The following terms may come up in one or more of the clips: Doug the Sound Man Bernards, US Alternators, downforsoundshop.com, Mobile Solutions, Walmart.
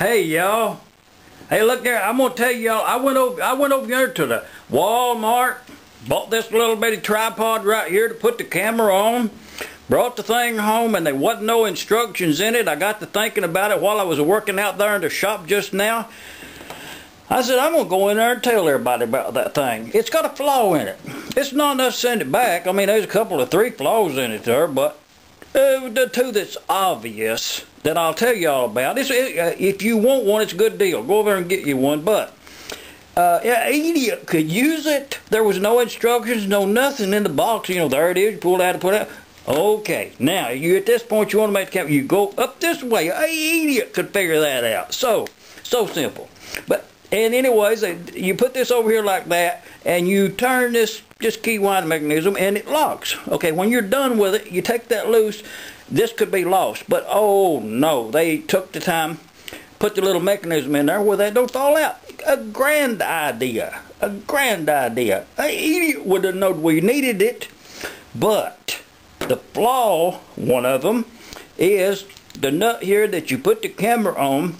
Hey y'all. Hey, look there. I'm gonna tell y'all. I went over here to the Walmart. Bought this little bitty tripod right here to put the camera on. Brought the thing home, and there wasn't no instructions in it. I got to thinking about it while I was working out there in the shop just now. I said, I'm going to go in there and tell everybody about that thing. It's got a flaw in it. It's not enough to send it back. I mean, there's a couple of three flaws in it there, but the two that's obvious that I'll tell you all about. If you want one, it's a good deal. Go over there and get you one, but an idiot could use it. There was no instructions, no nothing in the box. You know, there it is. You pull it out and put it out. Okay, now, you at this point, you want to make the camera. You go up this way. An idiot could figure that out. So simple. And anyways, you put this over here like that, and you turn this just key wind mechanism, and it locks. Okay, when you're done with it, you take that loose. This could be lost, but oh no, they took the time, put the little mechanism in there where they don't fall out. A grand idea, a grand idea. An idiot would have known we needed it, but the flaw, one of them, is the nut here that you put the camera on.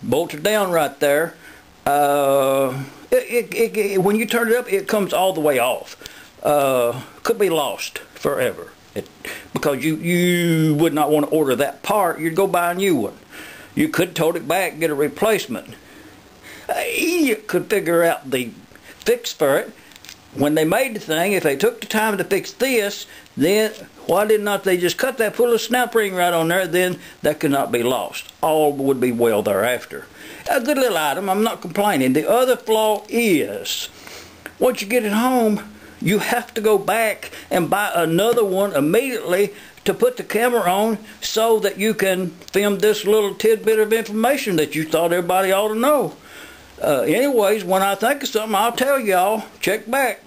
Bolted down right there. When you turn it up, it comes all the way off. Could be lost forever because you would not want to order that part. You'd go buy a new one. You could tote it back, get a replacement. You could figure out the fix for it. When they made the thing, if they took the time to fix this, then why did not they just cut that full of snap ring right on there? Then that could not be lost. All would be well thereafter. A good little item. I'm not complaining. The other flaw is, once you get it home, you have to go back and buy another one immediately to put the camera on so that you can film this little tidbit of information that you thought everybody ought to know. Anyways, when I think of something, I'll tell y'all. Check back.